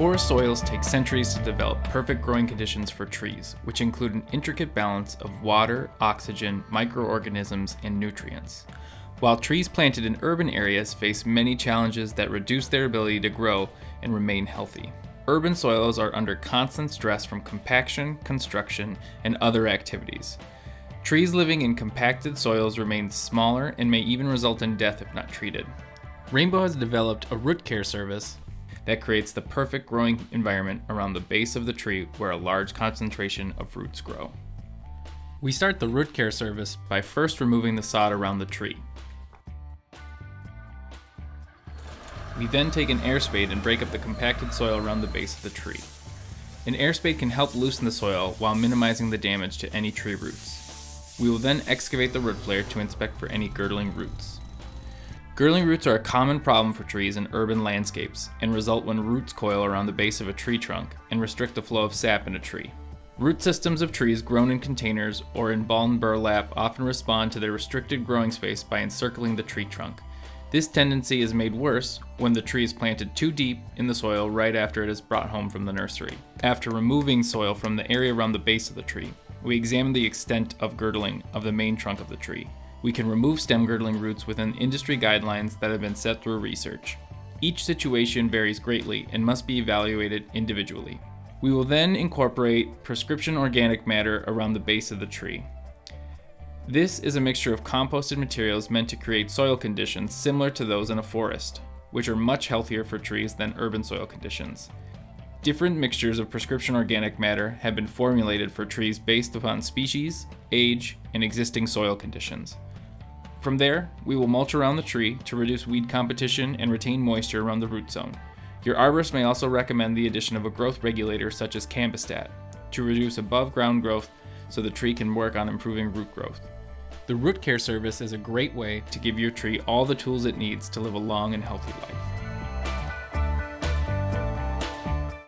Forest soils take centuries to develop perfect growing conditions for trees, which include an intricate balance of water, oxygen, microorganisms, and nutrients. While trees planted in urban areas face many challenges that reduce their ability to grow and remain healthy. Urban soils are under constant stress from compaction, construction, and other activities. Trees living in compacted soils remain smaller and may even result in death if not treated. Rainbow has developed a root care service that creates the perfect growing environment around the base of the tree where a large concentration of roots grow. We start the root care service by first removing the sod around the tree. We then take an air spade and break up the compacted soil around the base of the tree. An air spade can help loosen the soil while minimizing the damage to any tree roots. We will then excavate the root flare to inspect for any girdling roots. Girdling roots are a common problem for trees in urban landscapes and result when roots coil around the base of a tree trunk and restrict the flow of sap in a tree. Root systems of trees grown in containers or in ballen burlap often respond to their restricted growing space by encircling the tree trunk. This tendency is made worse when the tree is planted too deep in the soil right after it is brought home from the nursery. After removing soil from the area around the base of the tree, we examine the extent of girdling of the main trunk of the tree. We can remove stem girdling roots within industry guidelines that have been set through research. Each situation varies greatly and must be evaluated individually. We will then incorporate prescription organic matter around the base of the tree. This is a mixture of composted materials meant to create soil conditions similar to those in a forest, which are much healthier for trees than urban soil conditions. Different mixtures of prescription organic matter have been formulated for trees based upon species, age, and existing soil conditions. From there, we will mulch around the tree to reduce weed competition and retain moisture around the root zone. Your arborist may also recommend the addition of a growth regulator such as Cambistat to reduce above-ground growth so the tree can work on improving root growth. The root care service is a great way to give your tree all the tools it needs to live a long and healthy life.